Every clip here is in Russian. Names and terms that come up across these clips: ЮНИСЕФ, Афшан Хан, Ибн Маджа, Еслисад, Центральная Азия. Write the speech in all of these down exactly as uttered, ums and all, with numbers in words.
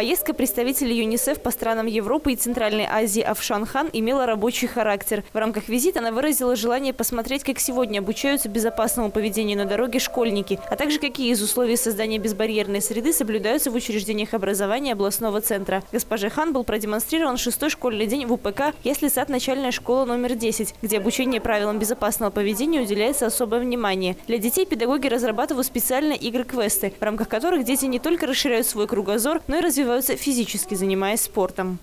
Поездка представителей ЮНИСЕФ по странам Европы и Центральной Азии Афшан Хан имела рабочий характер. В рамках визита она выразила желание посмотреть, как сегодня обучаются безопасному поведению на дороге школьники, а также какие из условий создания безбарьерной среды соблюдаются в учреждениях образования областного центра. Госпоже Хан был продемонстрирован шестой школьный день в У П К «Еслисад» начальная школа номер десять, где обучение правилам безопасного поведения уделяется особое внимание. Для детей педагоги разрабатывают специальные игры-квесты, в рамках которых дети не только расширяют свой кругозор, но и развиваются физически, занимаясь спортом.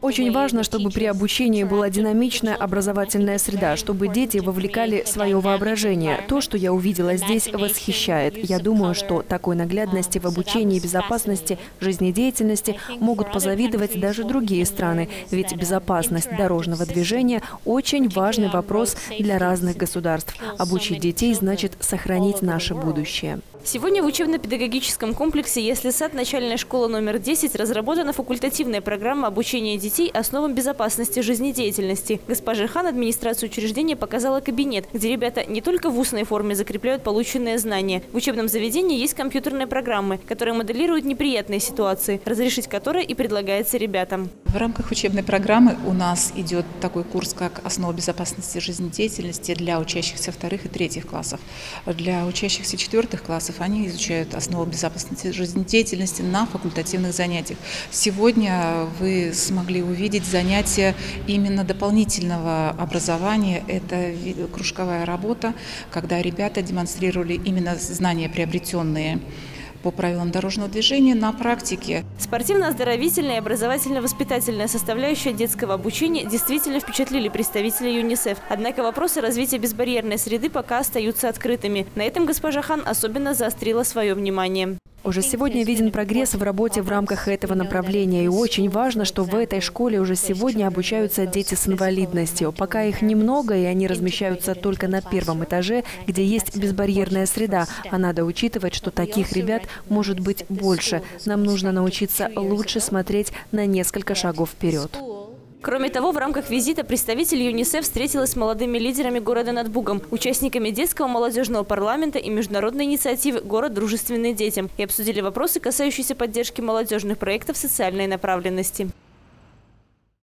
Очень важно, чтобы при обучении была динамичная образовательная среда, чтобы дети вовлекали свое воображение. То, что я увидела здесь, восхищает. Я думаю, что такой наглядности в обучении, безопасности, жизнедеятельности могут позавидовать даже другие страны, ведь безопасность дорожного движения – очень важный вопрос для разных государств. Обучить детей значит сохранить наше будущее. Сегодня в учебно-педагогическом комплексе «Еслисад» начальная школа номер десять разработана факультативная программа обучения детей основам безопасности жизнедеятельности. Госпожа Хан администрация учреждения показала кабинет, где ребята не только в устной форме закрепляют полученные знания. В учебном заведении есть компьютерные программы, которые моделируют неприятные ситуации, разрешить которые и предлагается ребятам. В рамках учебной программы у нас идет такой курс, как «Основа безопасности жизнедеятельности» для учащихся вторых и третьих классов. Для учащихся четвертых классов они изучают основы безопасности жизнедеятельности на факультативных занятиях. Сегодня вы смогли увидеть занятия именно дополнительного образования. Это кружковая работа, когда ребята демонстрировали именно знания, приобретенные по правилам дорожного движения на практике. Спортивно-оздоровительная и образовательно-воспитательная составляющая детского обучения действительно впечатлили представителей ЮНИСЕФ. Однако вопросы развития безбарьерной среды пока остаются открытыми. На этом госпожа Хан особенно заострила свое внимание. Уже сегодня виден прогресс в работе в рамках этого направления. И очень важно, что в этой школе уже сегодня обучаются дети с инвалидностью. Пока их немного, и они размещаются только на первом этаже, где есть безбарьерная среда. А надо учитывать, что таких ребят может быть больше. Нам нужно научиться лучше смотреть на несколько шагов вперед. Кроме того, в рамках визита представитель ЮНИСЕФ встретилась с молодыми лидерами города над Бугом, участниками детского молодежного парламента и международной инициативы «Город дружественный детям» и обсудили вопросы, касающиеся поддержки молодежных проектов социальной направленности.